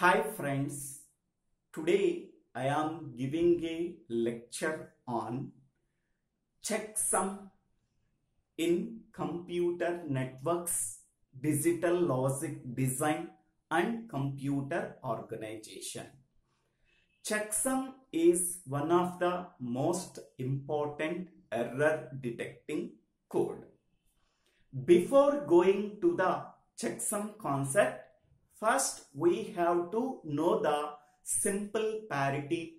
Hi friends, today I am giving a lecture on checksum in computer networks, digital logic design and computer organization. Checksum is one of the most important error detecting code. Before going to the checksum concept, first, we have to know the simple parity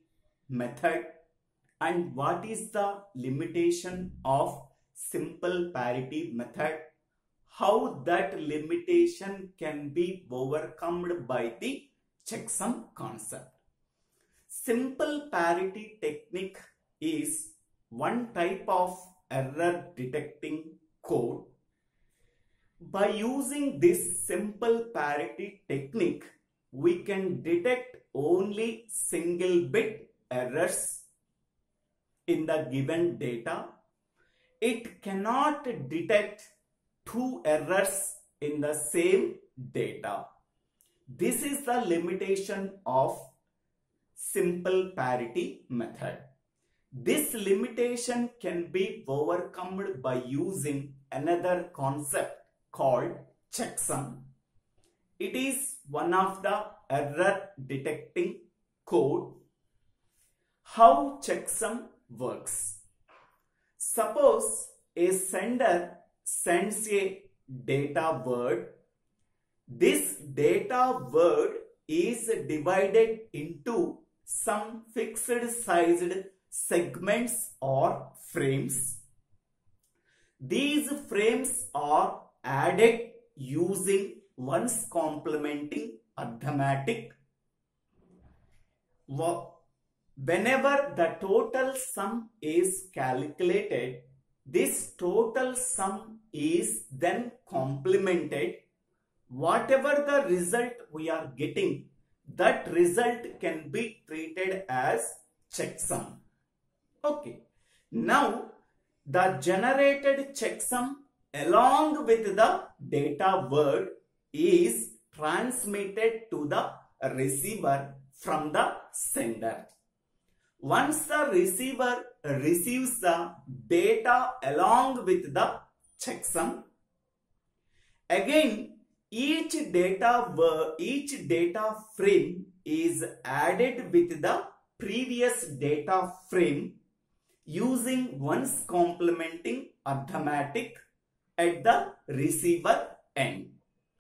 method and what is the limitation of simple parity method, how that limitation can be overcome by the checksum concept. Simple parity technique is one type of error detecting code. By using this simple parity technique, we can detect only single bit errors in the given data. It cannot detect two errors in the same data. This is the limitation of simple parity method. This limitation can be overcome by using another concept called checksum. It is one of the error detecting code. How checksum works? Suppose a sender sends a data word. This data word is divided into some fixed sized segments or frames. These frames are added using one's complementing arithmetic. Whenever the total sum is calculated, this total sum is then complemented. Whatever the result we are getting, that result can be treated as checksum. Okay. Now, the generated checksum along with the data word is transmitted to the receiver from the sender. Once the receiver receives the data along with the checksum, again each data frame is added with the previous data frame using one's complementing arithmetic at the receiver end.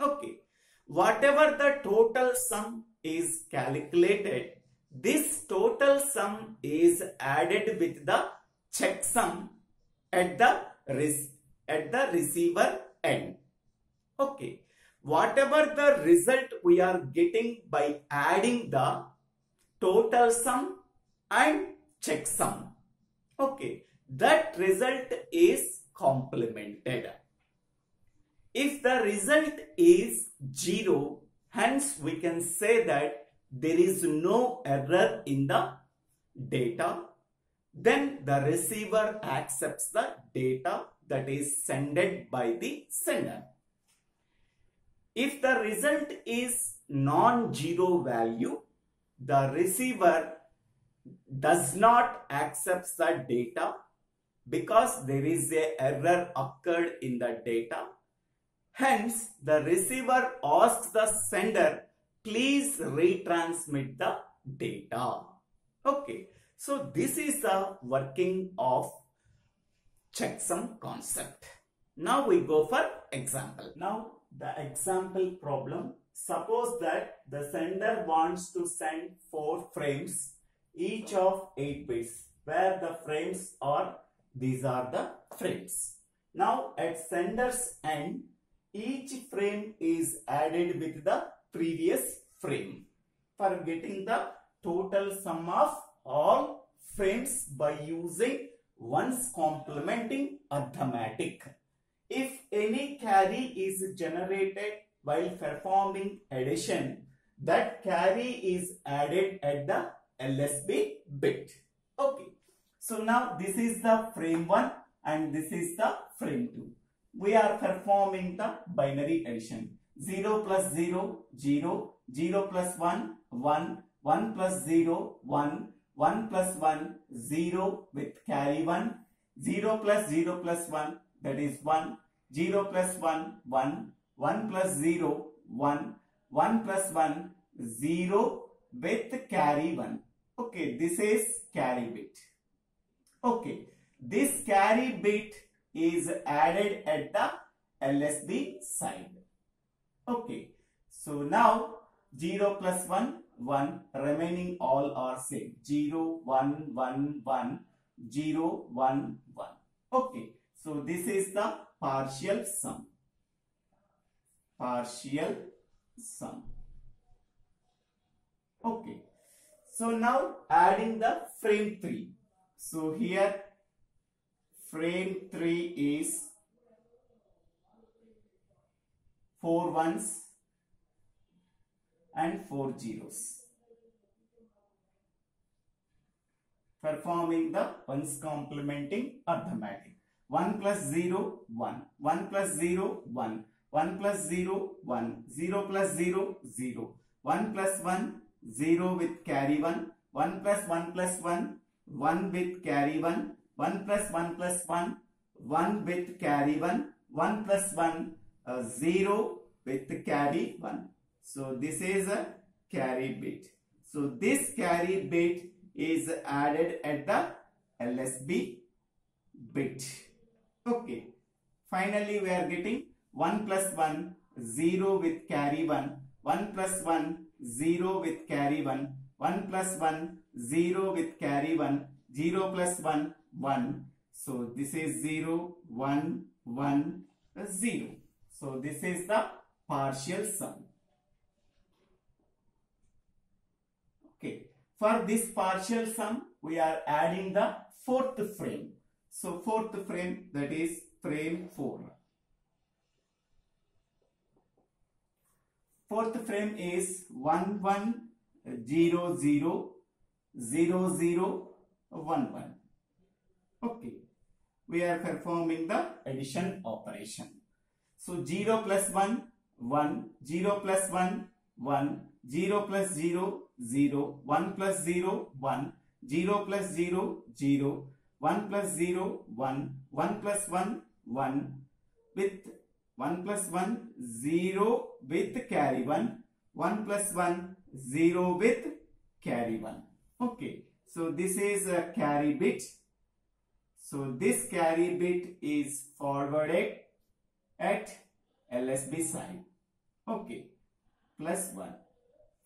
Okay. Whatever the total sum is calculated, this total sum is added with the checksum at the receiver end. Okay. Whatever the result we are getting by adding the total sum and checksum. Okay. That result is complemented. If the result is 0, hence we can say that there is no error in the data, then the receiver accepts the data that is sent by the sender. If the result is non-zero value, the receiver does not accept the data because there is an error occurred in the data. Hence, the receiver asks the sender, please retransmit the data. Okay. So, this is the working of checksum concept. Now, we go for example. Now, the example problem. Suppose that the sender wants to send 4 frames, each of 8 bits, where the frames are, these are the frames. Now, at sender's end, each frame is added with the previous frame for getting the total sum of all frames by using one's complementing arithmetic. If any carry is generated while performing addition, that carry is added at the LSB bit. Okay. So now this is the frame 1 and this is the frame 2. We are performing the binary addition. 0 plus 0, 0, 0 plus 1, 1, 1 plus 0, 1, 1 plus 1, 0 with carry 1, 0 plus 1 that is 1, 0 plus 1, 1, 1 plus 0, 1, 1 plus 1, 0 with carry 1. Okay, this is carry bit. Okay, this carry bit is added at the LSB side. Okay, so now 0 plus 1, 1, remaining all are same. 0, 1, 1, 1, 0, 1, 1. Okay, so this is the partial sum. Partial sum. Okay, so now adding the frame 3. So here frame 3 is 4 ones and 4 zeros. Performing the ones complementing arithmetic. 1 plus 0, 1. 1 plus 0, 1. 1 plus 0, 1. 0 plus 0, 0. 1 plus 1, 0 with carry 1. 1 plus 1 plus 1, 1 with carry 1. 1 plus 1 plus 1, 1 with carry 1. 1 plus 1, 0 with carry 1. So this is a carry bit. So this carry bit is added at the LSB bit. Okay. Finally, we are getting 1 plus 1, 0 with carry 1. 1 plus 1, 0 with carry 1. 1 plus 1, 0 with carry 1. 0 plus 1, 1. So this is 0, 1, 1, 0. So this is the partial sum. Okay. For this partial sum, we are adding the fourth frame. So fourth frame, that is frame 4. Fourth frame is 1, 1, 0, 0, 0, 0, 1, 1. Okay. We are performing the addition operation. So 0 plus 1, 1, 0 plus 1, 1, 0 plus 0, 0, 1 plus 0, 1, 0 plus 0, 0, 1 plus 0, 1, 1 plus 1, 1, with 1 plus 1, 0 with carry 1, 1 plus 1, 0 with carry 1. Okay, so this is a carry bit. So this carry bit is forwarded at LSB side. Okay, plus 1.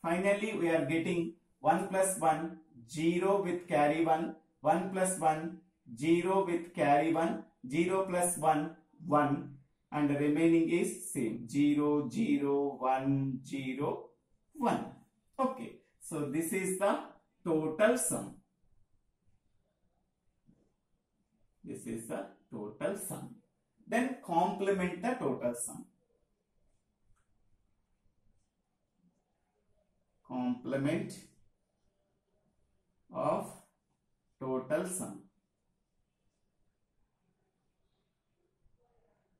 Finally, we are getting 1 plus 1, 0 with carry 1, 1 plus 1, 0 with carry 1, 0 plus 1, 1, and the remaining is same 0, 0, 1, 0, 1. Okay, so this is the total sum. This is the total sum. Then complement the total sum. Complement of total sum.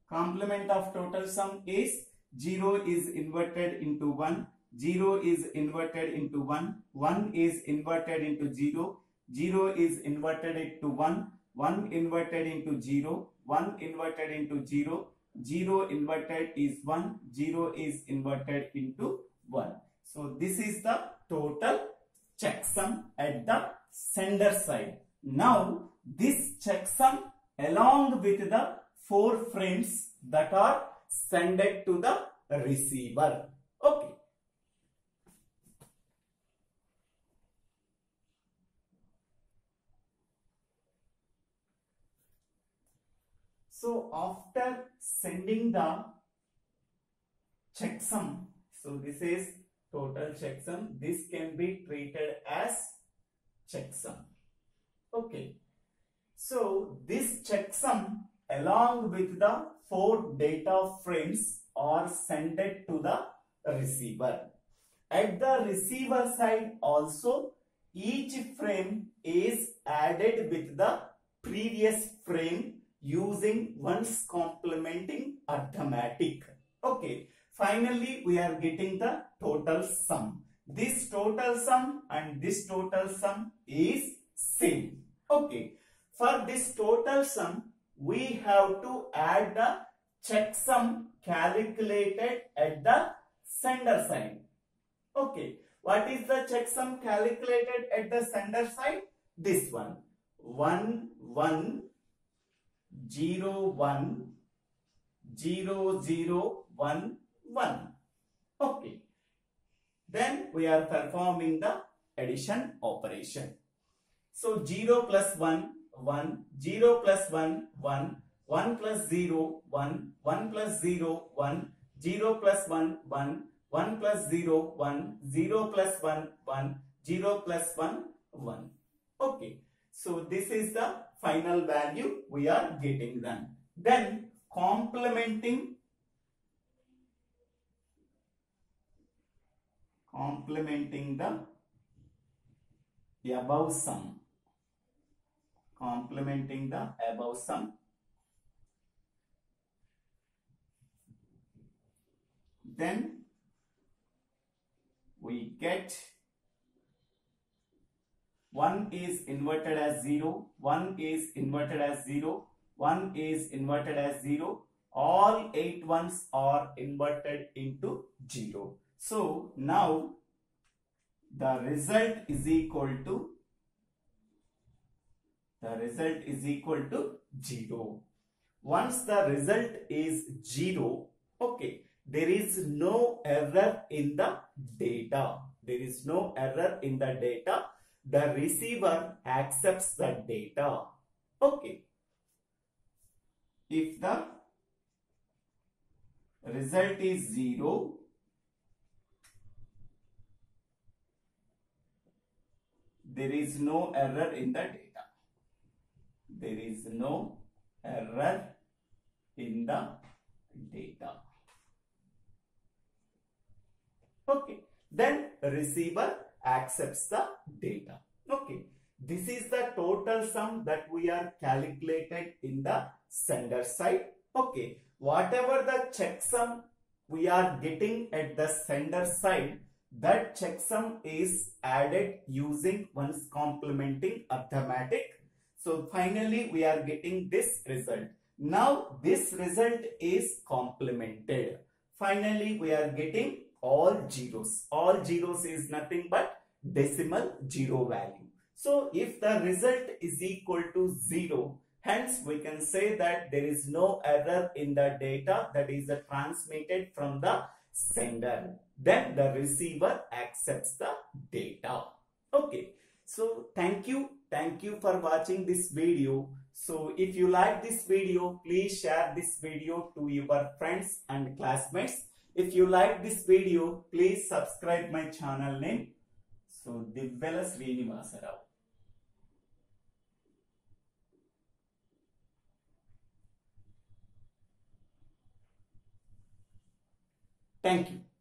Complement of total sum is 0 is inverted into 1, 0 is inverted into 1, 1 is inverted into 0, 0 is inverted into 1, 1 inverted into 0, 1 inverted into 0, 0 inverted is 1, 0 is inverted into 1. So this is the total checksum at the sender side. Now this checksum along with the 4 frames that are sent to the receiver. Okay. So after sending the checksum, so this is total checksum, this can be treated as checksum. Okay. So this checksum along with the 4 data frames are sent to the receiver. At the receiver side also, each frame is added with the previous frame using ones complementing arithmetic. Okay, Finally, we are getting the total sum. This total sum and this total sum is same. Okay. For this total sum, we have to add the checksum calculated at the sender side. Okay. What is the checksum calculated at the sender side? This one. 1 1 0 1 0 0 1 1. Okay. Then we are performing the addition operation. So 0 plus 1 1 0 plus 1 1 1 plus 0 1 1 plus 0 1 1 plus 0 1 1 plus 0 1 0 plus 1 1 0 plus 1 1. Okay. So this is the final value we are getting then. Then complementing the above sum. Complementing the above sum. Then we get 1 is inverted as 0, 1 is inverted as 0, 1 is inverted as 0. All 8 ones are inverted into 0. So now the result is equal to 0. Once the result is 0, okay, there is no error in the data. There is no error in the data. The receiver accepts the data. Okay. If the result is 0, there is no error in the data. There is no error in the data. Okay. Then receiver accepts the data. Okay. This is the total sum that we are calculated in the sender side. Okay. Whatever the checksum we are getting at the sender side, that checksum is added using one's complementing arithmetic. So finally we are getting this result. Now this result is complemented. Finally we are getting all zeros. All zeros is nothing but decimal zero value. So if the result is equal to 0, hence we can say that there is no error in the data that is transmitted from the sender. Then the receiver accepts the data. Okay. So thank you for watching this video. So if you like this video, please share this video to your friends and classmates. If you like this video, please subscribe my channel name. So Divvela Srinivasa Rao. Thank you.